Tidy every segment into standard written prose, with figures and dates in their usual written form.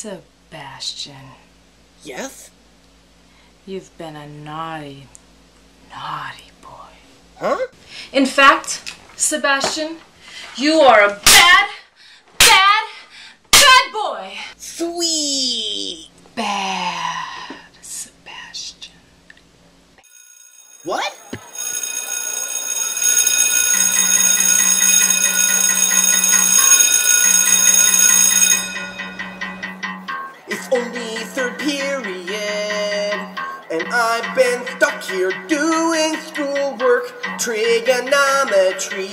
Sebastian. Yes? You've been a naughty, naughty boy. Huh? In fact, Sebastian, you are a bad, bad, bad boy. Sweet. Bad Sebastian. What? It's only third period, and I've been stuck here doing schoolwork, trigonometry.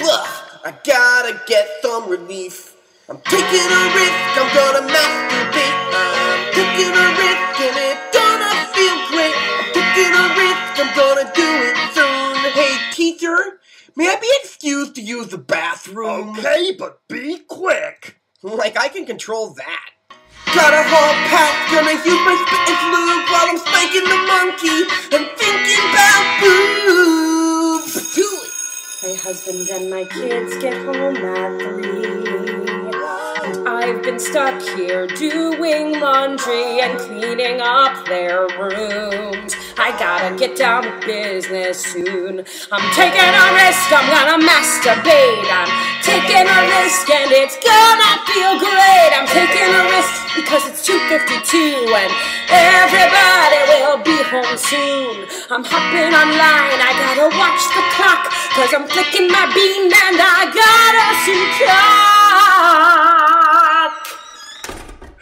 Ugh, I gotta get some relief. I'm taking a risk, I'm gonna masturbate. I'm taking a risk and it gonna feel great. I'm taking a risk, I'm gonna do it soon. Hey teacher, may I be excused to use the bathroom? Okay, but be quick. Like, I can control that. Gotta haul past, gonna use my spit and lube while I'm spanking the monkey. I'm thinking about boobs. Do it. My husband and my kids get home at 3. And I've been stuck here doing laundry and cleaning up their rooms. I gotta get down to business soon. I'm taking a risk, I'm gonna masturbate. I'm taking a risk and it's gonna feel great. I'm taking a risk because it's 2:52 and everybody will be home soon. I'm hopping online, I gotta watch the clock, cause I'm flicking my bean and I gotta see cock.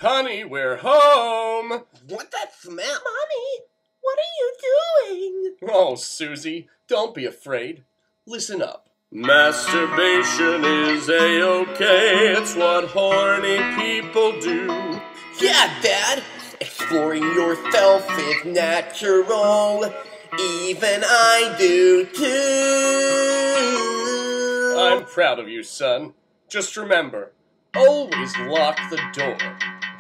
Honey, we're home. What that smell? Mommy? What are you doing? Oh, Susie, don't be afraid. Listen up. Masturbation is a-okay. It's what horny people do. Yeah, Dad. Exploring yourself is natural. Even I do, too. I'm proud of you, son. Just remember, always lock the door.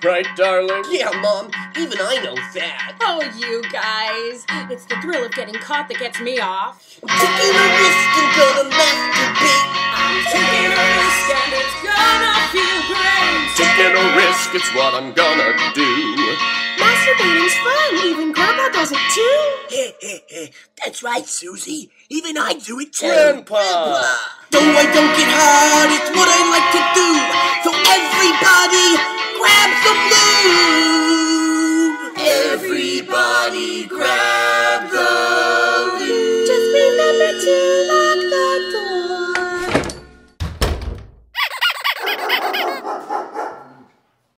Right, darling? Yeah, Mom. Even I know that. Oh, you guys. It's the thrill of getting caught that gets me off. I'm taking a risk and gonna masturbate. I'm taking a risk and it's gonna feel great. I'm taking a risk, it's what I'm gonna do. Masturbating's fun. Even Grandpa does it, too. That's right, Susie. Even I do it, too. Grandpa! Though I don't get hard, it's what I like to do. So everybody... grab some lube! Everybody grab the lube! Just remember to lock the door!